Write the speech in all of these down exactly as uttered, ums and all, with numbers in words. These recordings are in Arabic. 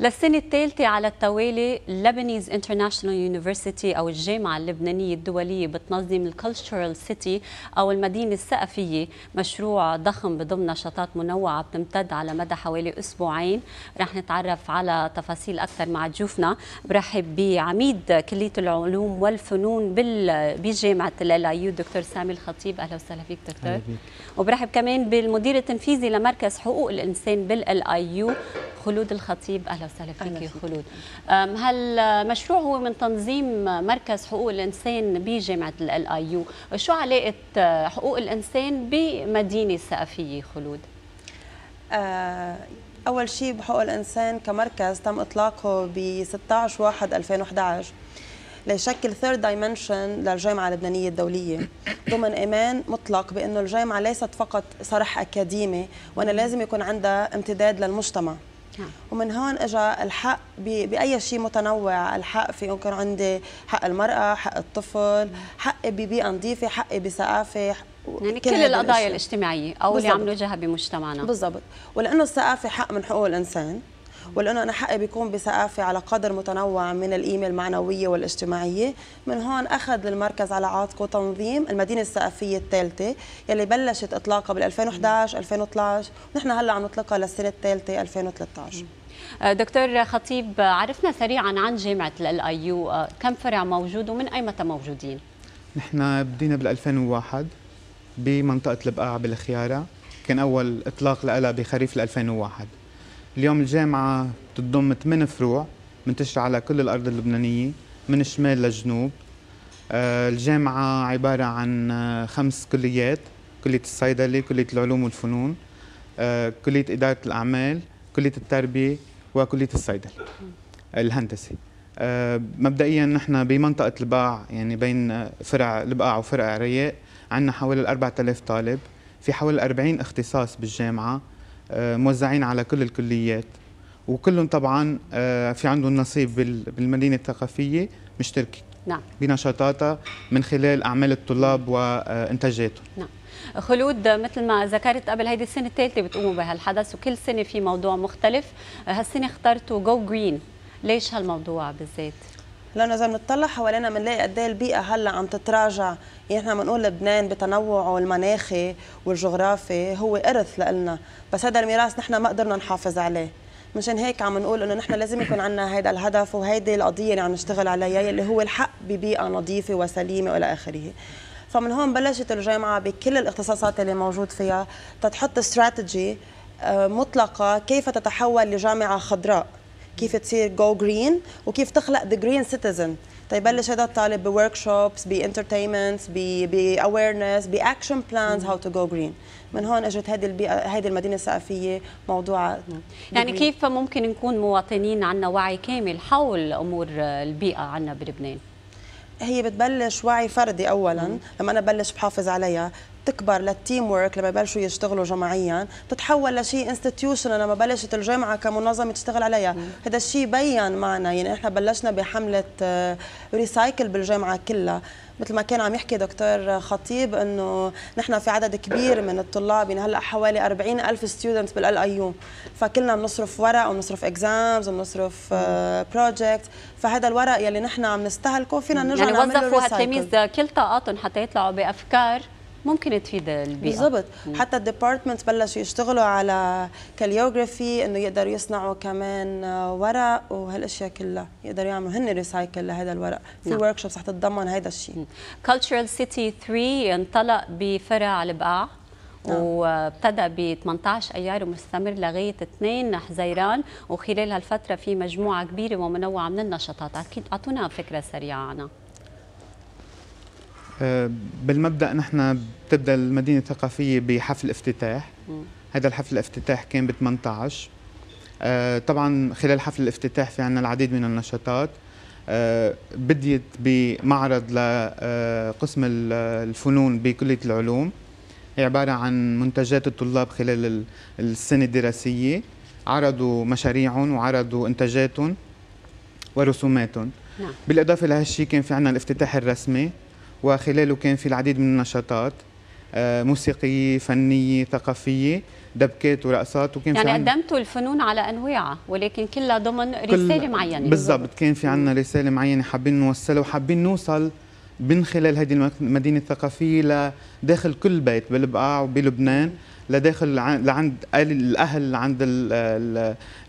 للسنة الثالثة على التوالي Lebanese International University أو الجامعة اللبنانية الدولية بتنظم الكالتشرال سيتي أو المدينة الثقافية، مشروع ضخم بضم نشاطات منوعة بتمتد على مدى حوالي أسبوعين. رح نتعرف على تفاصيل أكثر مع ضيوفنا. برحب بعميد كلية العلوم والفنون بجامعة الآي يو دكتور سامي الخطيب، أهلا وسهلا فيك دكتور. وبرحب كمان بالمدير التنفيذي لمركز حقوق الإنسان بالآي يو خلود الخطيب، أهلا وسهلا فيك يا خلود. هالمشروع هو من تنظيم مركز حقوق الإنسان بجامعة الآي يو، شو علاقة حقوق الإنسان بمدينة ثقافية خلود؟ آه أول شيء بحقوق الإنسان كمركز تم إطلاقه ب ستة عشر واحد ألفين وإحدى عشر ليشكل ثيرد دايمنشن للجامعة اللبنانية الدولية، ضمن إيمان مطلق بأنه الجامعة ليست فقط صرح أكاديمي، وأنا لازم يكون عندها امتداد للمجتمع. ومن هون اجى الحق باي شيء متنوع، الحق في يمكن عندي حق المراه، حق الطفل، حقي ببيئه نظيفه، حقي بثقافه، يعني كل القضايا الاجتماعيه او اللي عم نواجهها بمجتمعنا بالضبط. ولانه الثقافه حق من حقوق الانسان، ولانه انا حقي بيكون بثقافه على قدر متنوع من القيمه المعنويه والاجتماعيه، من هون اخذ المركز على عاتقه تنظيم المدينه الثقافيه الثالثه يلي بلشت اطلاقها بال ألفين وإحدى عشر ألفين وثلاثة عشر، ونحن هلا عم نطلقها للسنه الثالثه ألفين وثلاثة عشر. دكتور خطيب، عرفنا سريعا عن جامعه الاي يو، كم فرع موجود ومن اي متى موجودين؟ نحن بدينا بال ألفين وواحد بمنطقه البقاع بالخياره، كان اول اطلاق لها بخريف ألفين وواحد. اليوم الجامعة بتضم ثمان فروع منتشرة على كل الأرض اللبنانية من الشمال للجنوب. الجامعة عبارة عن خمس كليات: كلية الصيدلة، كلية العلوم والفنون، كلية إدارة الأعمال، كلية التربية، وكلية الصيدلة الهندسي. مبدئيا نحن بمنطقة البقاع، يعني بين فرع البقاع وفرع الرياق، عندنا حوالي أربعة آلاف طالب في حوالي أربعين اختصاص بالجامعة، موزعين على كل الكليات، وكلهم طبعا في عندهم نصيب بالمدينة الثقافية مشتركة نعم بنشاطاتها من خلال أعمال الطلاب وإنتاجاتهم. نعم خلود، مثل ما ذكرت قبل، هيدي السنة الثالثة بتقوموا بهالحدث وكل سنة في موضوع مختلف. هالسنة اخترتوا جو جرين، ليش هالموضوع بالذات؟ لانه اذا بنطلع حوالينا بنلاقي قد ايه البيئه هلا عم تتراجع، يعني احنا بنقول لبنان بتنوعه المناخي والجغرافي هو ارث لنا، بس هذا الميراث نحن ما قدرنا نحافظ عليه، مشان هيك عم نقول انه نحن لازم يكون عندنا هذا الهدف وهيدي القضيه اللي عم نشتغل عليها اللي هو الحق ببيئه نظيفه وسليمه والى اخره. فمن هون بلشت الجامعه بكل الاختصاصات اللي موجود فيها تتحط استراتيجي مطلقه كيف تتحول لجامعه خضراء، كيف تصير جو جرين، وكيف تخلق ذا جرين سيتيزن. تيبلش هذا الطالب بورك شوبس، بانترتينمنتس، باويرنس، باكشن بلانز هاو تو جو جرين. من هون اجت هذه البيئه، هذه المدينه الثقافيه موضوع يعني green. كيف ممكن نكون مواطنين عندنا وعي كامل حول امور البيئه عندنا بلبنان؟ هي بتبلش وعي فردي اولا، مم. لما انا بلش بحافظ عليها تكبر للتيم ورك، لما يبلشوا يشتغلوا جماعيا تتحول لشيء انستتيوشنال، لما بلشت الجامعه كمنظمه تشتغل عليها. هذا الشيء بين معنا، يعني احنا بلشنا بحمله ريسايكل بالجامعه كلها، مثل ما كان عم يحكي دكتور خطيب انه نحن في عدد كبير من الطلاب، يعني هلا حوالي أربعين ألف ستودنتس بالال اي يو، فكلنا بنصرف ورق وبنصرف اكزامز وبنصرف بروجكت، فهذا الورق يلي نحن عم نستهلكه فينا نرجع نعمله ريسايكل. يعني وظفوا التلاميذ كل طاقاتهم حتى يطلعوا بافكار ممكن تفيد البيئة بالضبط. حتى الديبارتمنت بلشوا يشتغلوا على كاليوغرافي انه يقدروا يصنعوا كمان ورق وهالاشياء كلها، يقدروا يعملوا هن ريسايكل لهذا الورق. في نعم. ورك شوبس رح تتضمن هذا الشيء. كالتشرال سيتي ثلاثة انطلق بفرع البقاع، نعم. وابتدى ب ثمانية عشر أيار ومستمر لغاية اثنين حزيران، وخلال هالفترة في مجموعة كبيرة ومنوعة من النشاطات، اكيد اعطونا فكرة سريعة عنها. بالمبدأ نحن بتبدأ المدينة الثقافية بحفل افتتاح. هذا الحفل الافتتاح كان ب ثمانية عشر. طبعا خلال حفل الافتتاح في عنا العديد من النشاطات، بديت بمعرض لقسم الفنون بكلية العلوم، هي عبارة عن منتجات الطلاب خلال السنة الدراسية، عرضوا مشاريعهم وعرضوا إنتاجاتهم ورسوماتهم. بالإضافة لهالشي كان في عنا الافتتاح الرسمي، وخلاله كان في العديد من النشاطات موسيقية، فنية، ثقافية، دبكات ورقصات. وكان يعني قدمتوا الفنون على انواعها ولكن كلها ضمن رساله كل معينه. بالضبط، كان في عندنا رساله معينه حابين نوصلها وحابين نوصل من خلال هذه المدينه الثقافيه لداخل كل بيت بالبقاع وبلبنان، لداخل لعند الاهل، لعند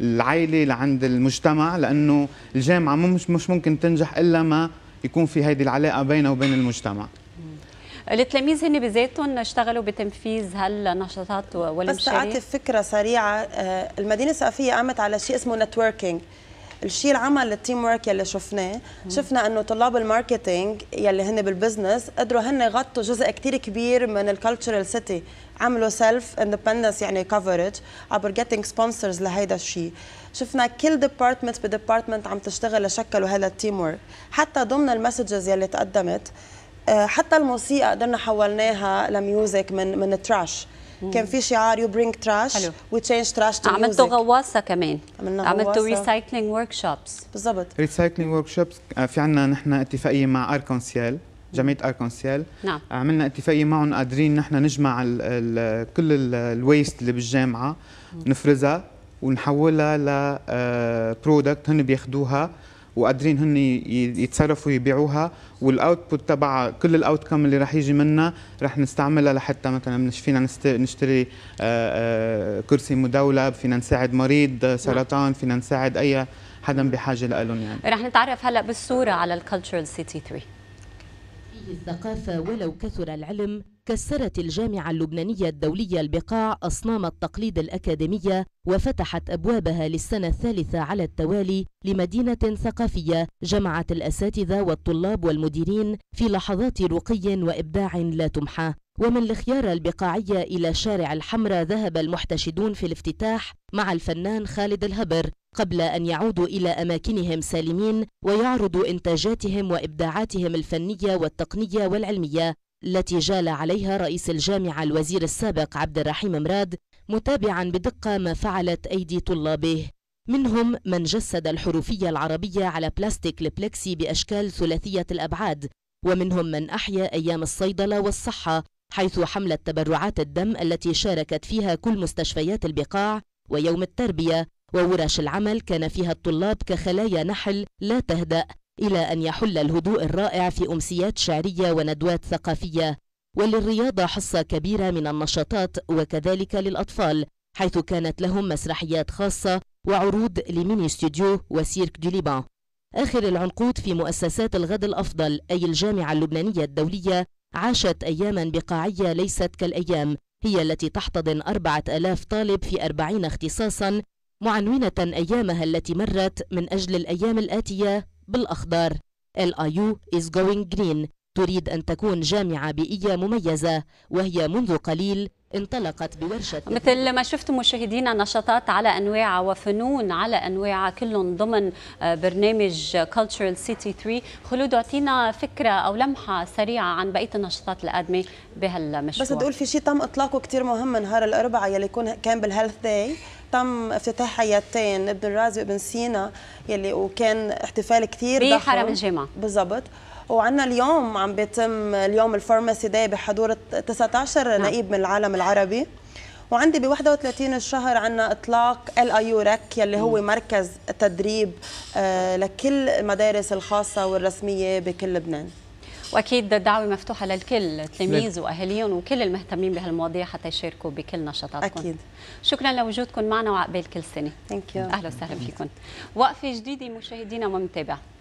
العائله، لعند المجتمع، لانه الجامعه مش مش ممكن تنجح الا ما يكون في هذه العلاقه بينه وبين المجتمع. التلاميذ هن بذاتهم اشتغلوا بتنفيذ هالنشاطات والمشاريع؟ بس اعطي فكره سريعه، المدينه الثقافيه قامت على شيء اسمه نتوركينج. الشيء العمل التيم ورك يلي شفناه، شفنا انه طلاب الماركتينج يلي هن بالبزنس قدروا هن يغطوا جزء كثير كبير من الكالتشرال سيتي، عملوا سيلف اندبندنس يعني كفرج عبر جيتنج سبونسرز لهيدا الشيء. شفنا كل ديبارتمنت بديبارتمنت عم تشتغل لشكلوا هذا التيم ورك، حتى ضمن المسجز يلي تقدمت حتى الموسيقى قدرنا حولناها لميوزك من من التراش. كان في شعار يو برينج تراش وي تشينج تراش تو ميوزك. عملتوا غواصه كمان، عملتوا ريسايكلينج ورك شوبس. بالضبط، ريسايكلينج ورك شوبس في عندنا نحن اتفاقيه مع اركونسيل، جمعيه اركونسيل. نعم. عملنا اتفاقيه معهم قادرين نحن نجمع ال ال كل الويست اللي بالجامعه نفرزها ونحولها لبرودكت هن بياخذوها وقادرين هن يتصرفوا يبيعوها، والاوتبوت تبع كل الاوتكم اللي رح يجي منها رح نستعملها لحتى مثلا فينا نشتري كرسي مدولب، فينا نساعد مريض سرطان، فينا نساعد اي حدا بحاجه لهم. يعني رح نتعرف هلا بالصوره على الكالتشرال سيتي ثلاثة. هي الثقافه ولو كثر العلم، كسرت الجامعه اللبنانيه الدوليه البقاع اصنام التقليد الاكاديميه وفتحت ابوابها للسنه الثالثه على التوالي لمدينه ثقافيه جمعت الاساتذه والطلاب والمديرين في لحظات رقي وابداع لا تمحى. ومن الخيار البقاعيه الى شارع الحمراء ذهب المحتشدون في الافتتاح مع الفنان خالد الهبر قبل أن يعودوا إلى أماكنهم سالمين ويعرضوا إنتاجاتهم وإبداعاتهم الفنية والتقنية والعلمية التي جال عليها رئيس الجامعة الوزير السابق عبد الرحيم مراد، متابعا بدقة ما فعلت أيدي طلابه. منهم من جسد الحروفية العربية على بلاستيك البلكسي بأشكال ثلاثية الأبعاد، ومنهم من أحيا أيام الصيدلة والصحة حيث حملت تبرعات الدم التي شاركت فيها كل مستشفيات البقاع ويوم التربية، وورش العمل كان فيها الطلاب كخلايا نحل لا تهدأ إلى أن يحل الهدوء الرائع في أمسيات شعرية وندوات ثقافية. وللرياضة حصة كبيرة من النشاطات وكذلك للأطفال حيث كانت لهم مسرحيات خاصة وعروض لميني ستوديو وسيرك دو ليبان. آخر العنقود في مؤسسات الغد الأفضل أي الجامعة اللبنانية الدولية عاشت أياما بقاعية ليست كالأيام، هي التي تحتضن أربعة آلاف طالب في أربعين اختصاصا، معنونة أيامها التي مرت من أجل الأيام الآتية بالأخضر. آي يو is going green تريد أن تكون جامعة بيئية مميزة وهي منذ قليل انطلقت بورشة. مثل ما شفتوا مشاهدينا، نشاطات على أنواعها وفنون على أنواعها كلهم ضمن برنامج Cultural City ثلاثة. خلود، أعطينا فكرة أو لمحة سريعة عن بقية النشاطات القادمة بهالمشروع. بس تقول في شيء تم إطلاقه كتير مهم نهار الأربعاء يلي يكون كان بالهيلث داي، تم افتتاح حياتين ابن الرازي وابن سينا يلي وكان احتفال كثير ضخم بحرم الجامعه. بالضبط، وعندنا اليوم عم بيتم اليوم الفارماسي داي بحضور تسعة عشر نعم. نقيب من العالم العربي. وعندي ب واحد وثلاثين الشهر عندنا اطلاق آي يو رك يلي هو مركز تدريب لكل المدارس الخاصه والرسميه بكل لبنان. واكيد الدعوه مفتوحه للكل، تلاميذ واهاليهم وكل المهتمين بهالمواضيع حتى يشاركوا بكل نشاطاتكم. اكيد شكرا لوجودكم معنا وعقبال كل سنه. ثانك يو، اهلا وسهلا فيكم. وقفه جديده مشاهدينا ومتابعه.